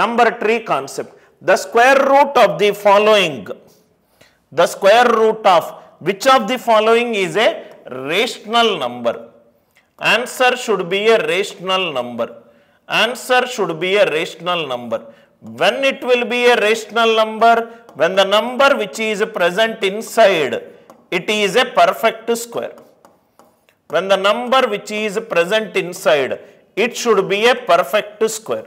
Number 3 concept. The square root of the following. The square root of which of the following is a rational number? Answer should be a rational number. Answer should be a rational number. When it will be a rational number? When the number which is present inside, it is a perfect square. When the number which is present inside, it should be a perfect square.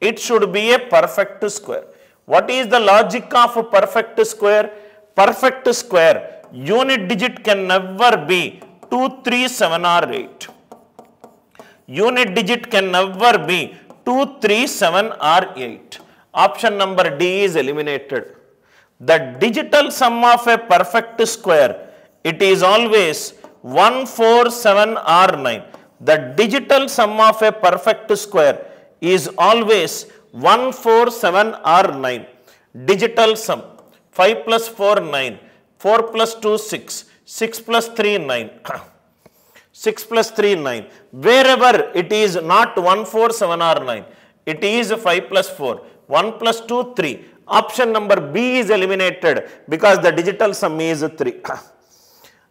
It should be a perfect square. What is the logic of a perfect square? Perfect square, unit digit can never be 2, 3, 7 or 8. Unit digit can never be 2, 3, 7 or 8. Option number D is eliminated. The digital sum of a perfect square, it is always 1, 4, 7 or 9. The digital sum of a perfect square is always 1, 4, 7 or 9. Digital sum 5 plus 4, 9. 4 plus 2, 6. 6 plus 3, 9. 6 plus 3, 9. Wherever it is not 1, 4, 7 or 9. It is 5 plus 4. 1 plus 2, 3. Option number B is eliminated because the digital sum is 3.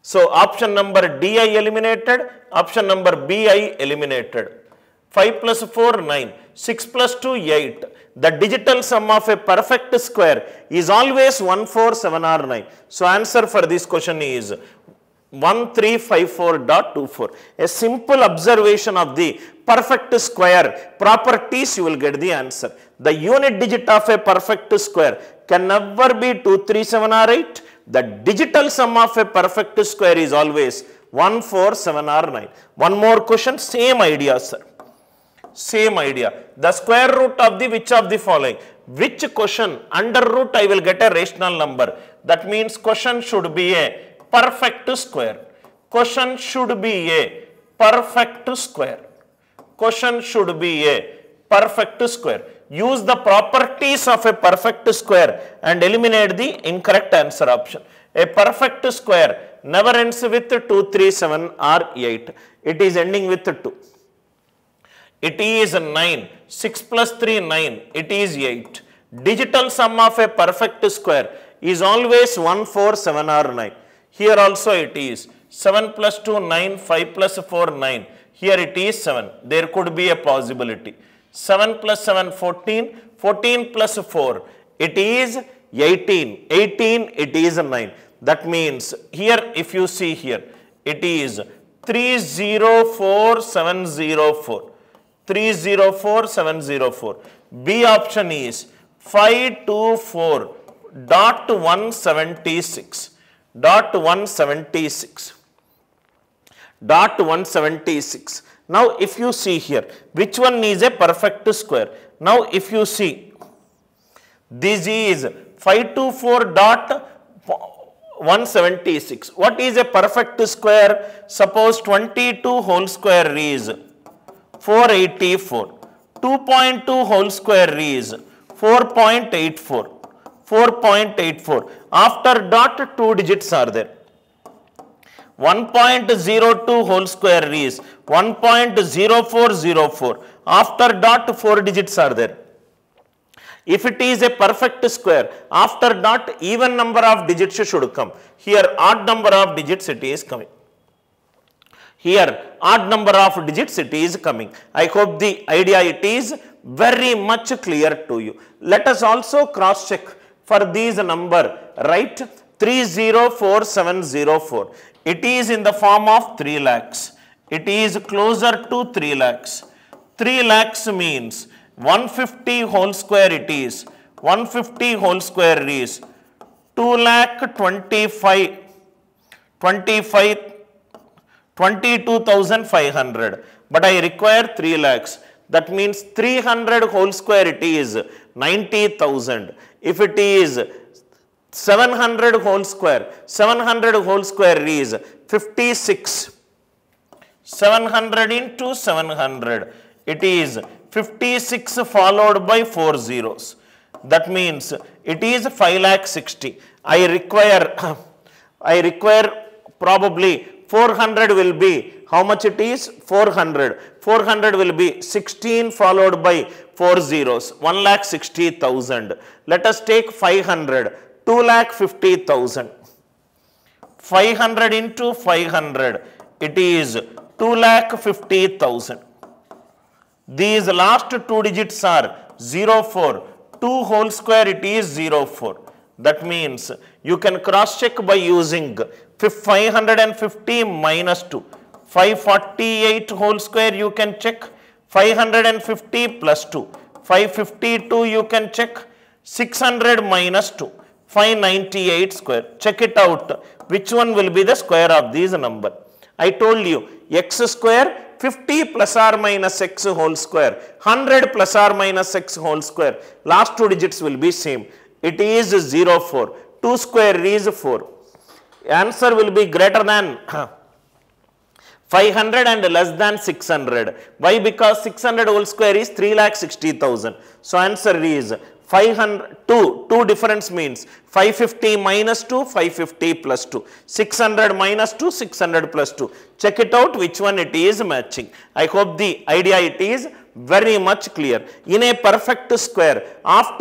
So, option number D I eliminated. Option number B I eliminated. 5 plus 4, 9. 6 plus 2, 8. The digital sum of a perfect square is always 1, 4, 7 or 9. So, answer for this question is 1354.24. A simple observation of the perfect square properties, you will get the answer. The unit digit of a perfect square can never be 2, 3, 7 or 8. The digital sum of a perfect square is always 1, 4, 7 or 9. One more question, same idea, sir. Same idea. The square root of the which of the following? Which question under root I will get a rational number? That means question should be a perfect square. Question should be a perfect square. Question should be a perfect square. Use the properties of a perfect square and eliminate the incorrect answer option. A perfect square never ends with 2, 3, 7 or 8. It is ending with 2. It is 9. 6 plus 3, 9. It is 8. Digital sum of a perfect square is always 1, 4, 7 or 9. Here also it is 7 plus 2, 9, 5 plus 4, 9. Here it is 7. There could be a possibility. 7 plus 7, 14. 14 plus 4. It is 18. 18, it is 9. That means here, if you see here, it is 304704. 304704. B option is 524.176. .176. Now, if you see here, which one is a perfect square? Now, if you see, this is 524.176. What is a perfect square? Suppose 22 whole square is 484. 2.2 whole square is 4.84. 4.84. After dot, 2 digits are there. 1.02 whole square is 1.0404. After dot, 4 digits are there. If it is a perfect square, after dot, even number of digits should come. Here, odd number of digits it is coming. Here, odd number of digits it is coming. I hope the idea it is very much clear to you. Let us also cross check for these number, right? 304704. It is in the form of 3 lakhs. It is closer to 3 lakhs. 3 lakhs means 150 whole square it is. 150 whole square is 2,22,500. But I require 3 lakhs. That means 300 whole square it is 90,000. If it is 700 whole square, 700 whole square is 56. 700 into 700, it is 56 followed by 4 zeros. That means it is 560. I require probably 400 will be how much it is? 400. 400 will be 16 followed by 4 zeros. 1,60,000. Let us take 500. 2,50,000. 500 into 500. It is 2,50,000. These last two digits are 04. 2 whole square, it is 04. That means you can cross check by using 550 minus 2. 548 whole square you can check. 550 plus 2. 552 you can check. 600 minus 2. 598 square. Check it out. Which one will be the square of these number? I told you x square. 50 plus or minus x whole square, 100 plus or minus x whole square, last two digits will be same. It is 04, 2 square is 4. Answer will be greater than 500 and less than 600. Why? Because 600 whole square is 3,60,000. So answer is 500, 2 difference means 550 minus 2, 550 plus 2, 600 minus 2, 600 plus 2. Check it out which one it is matching. I hope the idea it is very much clear. In a perfect square, after